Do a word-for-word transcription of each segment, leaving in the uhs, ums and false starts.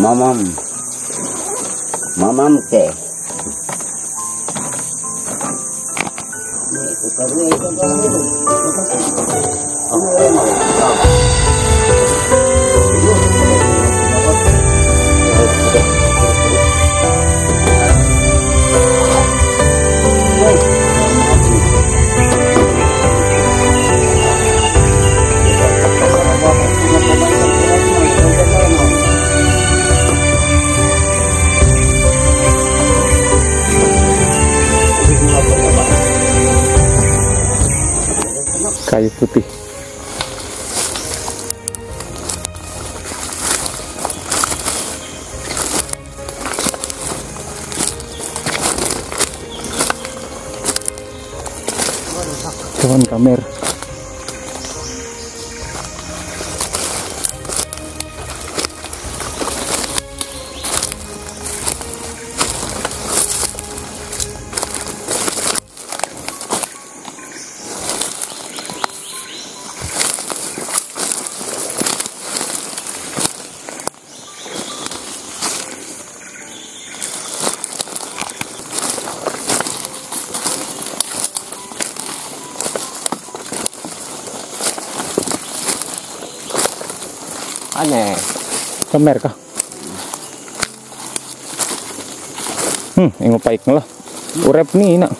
mamam mamam ke kayu putih. Pohon kamer. Aneh, kemer kah? Hmm, ingat baik lah. Urep nih nak.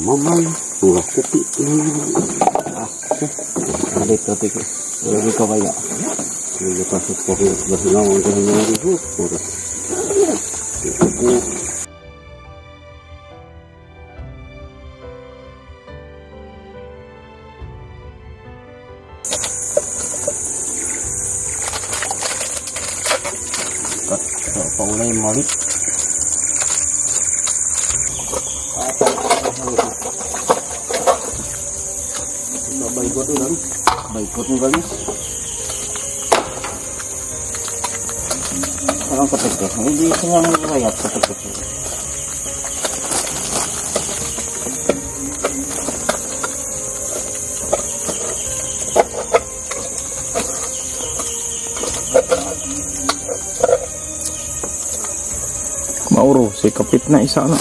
Mamang ulah kopi ah Mauro si kapit na isa na.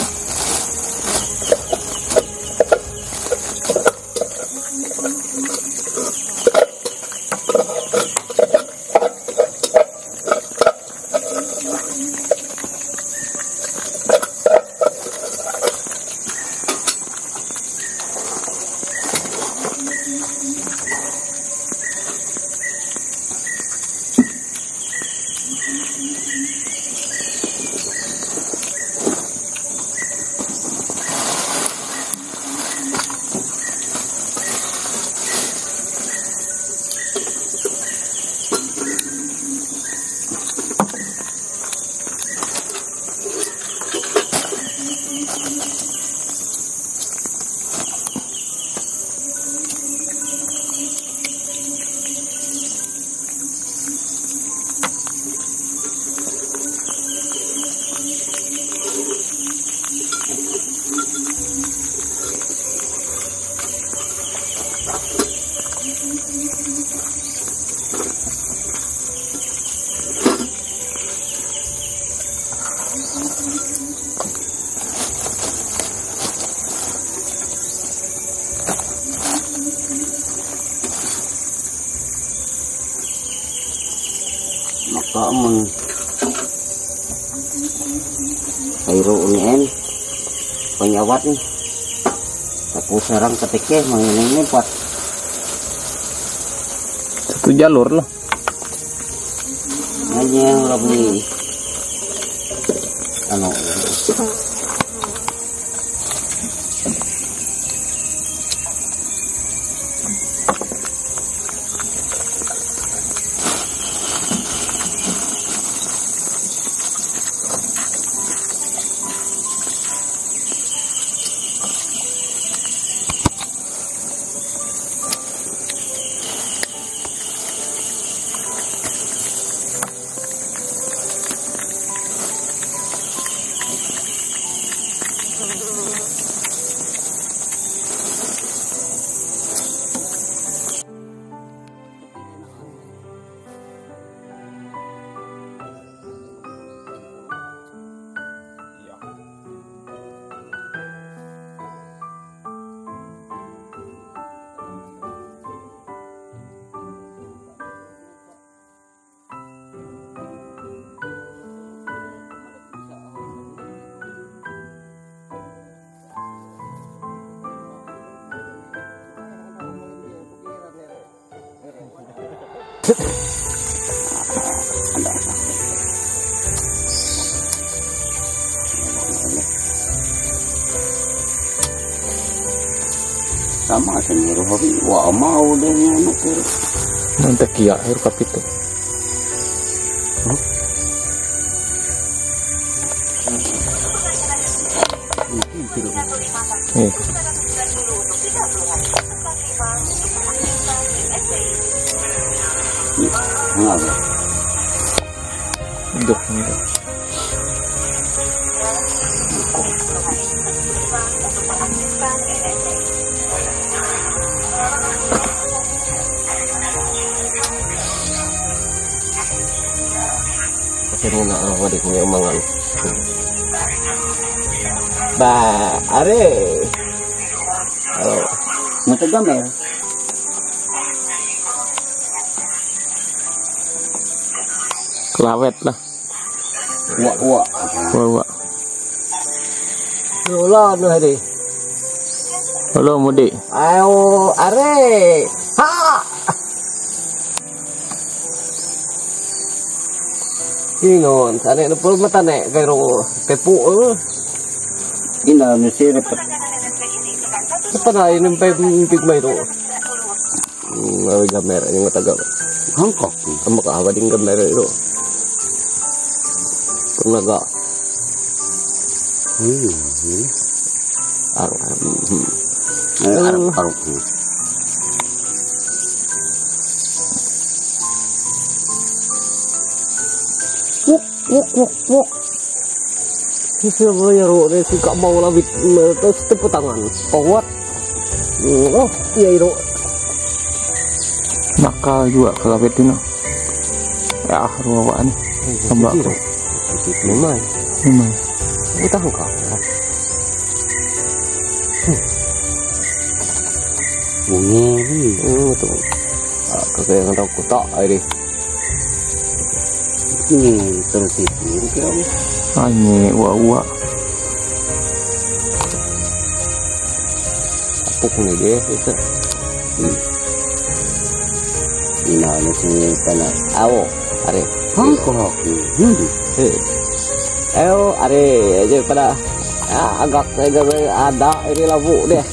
Kamu kairu unen penyawat nih aku serang ketiknya mengiling empat satu jalur loh hanya yang lebih anu sama sendiri hobi wah mau deh nyamuk nanti kia air kapitu nih nggak Induk ini tuh. Akhirnya nak apa di punya omongan. Bah, are. Oh, macam gambar. Kelawet lah. Wak wak. Wak wak. Lola tu hari. Hello mudik. Ayo, are. Ha. Inon, sana itu pun mata nek kero tepu. Ina nusi repot. Apa dah ini pigmai tu? Ngawi gambar ini mata gak. Hongkok. Kamu kah wading gambar itu? Pernah gak? Hmm, aruk, aruk, aruk. Wuk wuk wuk. Sisa bayaru ni suka mau lawit terus tepuk tangan. Awat. Oh, iya itu. Nakal juga kalau lawit ini. Ya, ruwaan. Tambah tu. Memang. Memang. Aku tahu kau. Bunyi ni. Oh tu. Kau yang tahu aku tak airi. Ini terus tidur kira ni. Ani, wah wah. Apa pun dia itu. Ina mesti kena. Ayo, are. Hongkong. Eh, ayo are. Jadi pada agak agak ada ini labu deh.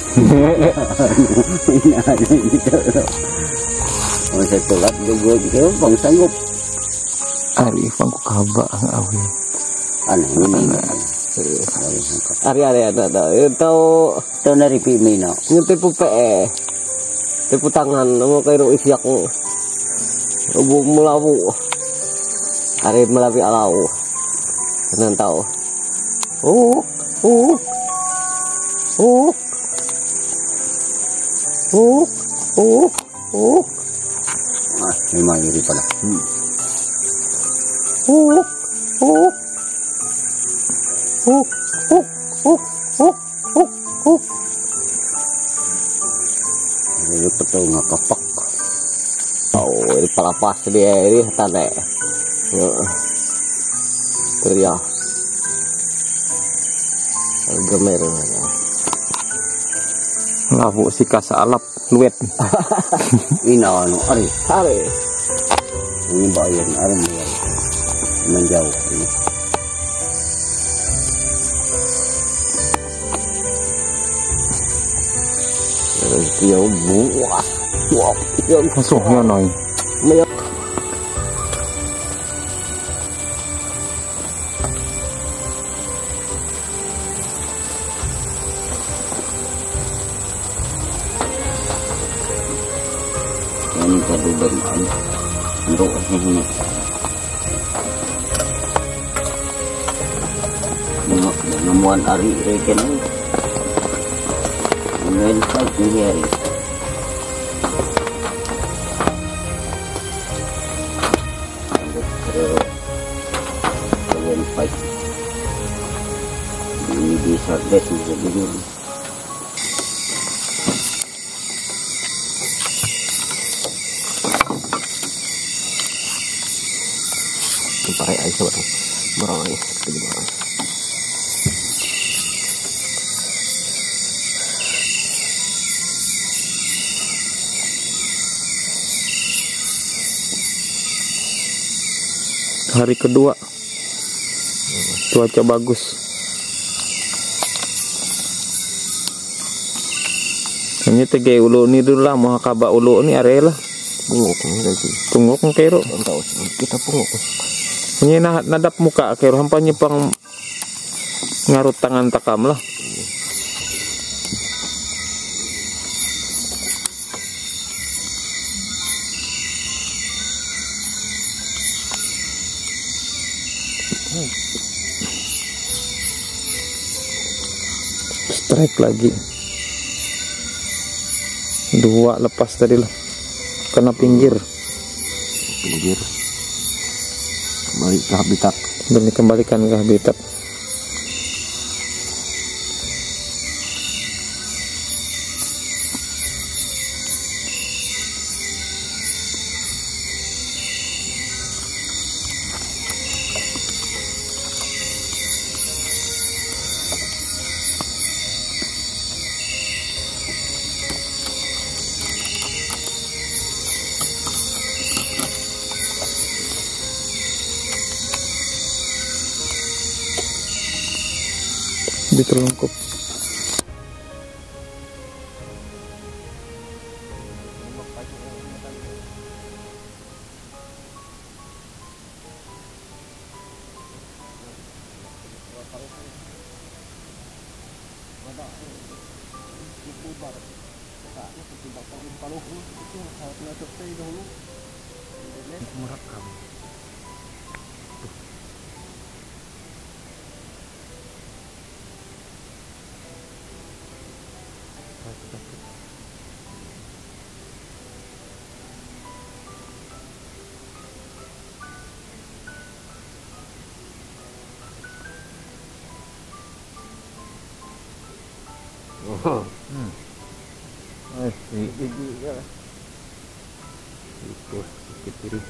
Ina ini terus. Masa telat gugur gugur bang sanggup. Ari pangku kabak awi. Aneh ini. Ari ari ada ada. Itu itu dari Pimino. Ngetipu P E. Tipu tangan mau kairu isiak. Ubu melawu. Ari melawi alau. Senang tahu. Oh, oh. Oh. Oh, oh, oh. Ah, memang ini pada. Oh, oh, oh, oh, oh, oh, oh, oh. Ini betul nak kapak. Oh, ini pelapas dia ini tanda. Teriak, gemer. Labu si kasa alap luet. Ina anu hari hari. Ini bayan hari ni. Menjauh ini. Dia buah, buah yang masuknya naik. Ini baru bermain untuk ini. Namuan hari reken ini pagi hari kemudian pagi ini bisa best jadi dulu pakai air sobat merah ya jadi merah. Hari kedua cuaca bagus. Ini tege ulu ni dulu lah mau kabak ulu ni area lah. Punguk ni lagi. Punguk kero. Kita punguk. Ini nah nadap muka kero hampa nyepang ngarut tangan takam lah. hmm. Strike lagi, dua lepas tadi lah, kena pinggir pinggir kembali ke habitat, demi kembalikan ke habitat. Ditelungkup. Oh. Hmm. Eh, gigi ya. Itu sedikit kiri.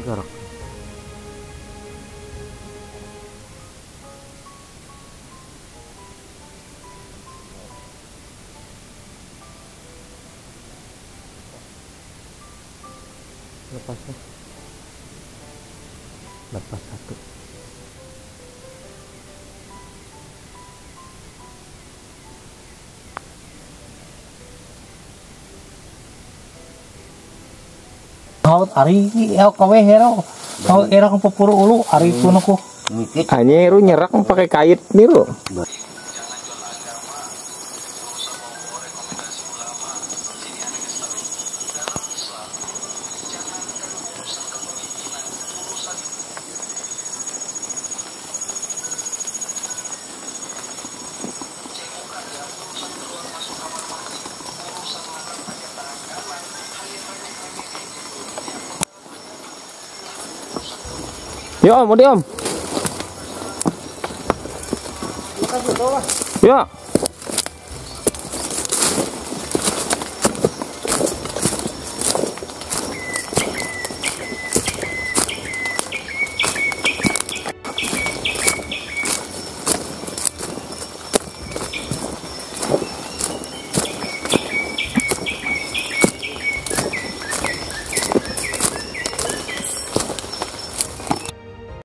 Garok. Lepasnya. Lepas satu. Haut ari el kowe hero, kau era kepuru ulu ari kuno ku. Hanya eru nyerak pakai kait niru. Yo om, udah om. Ya.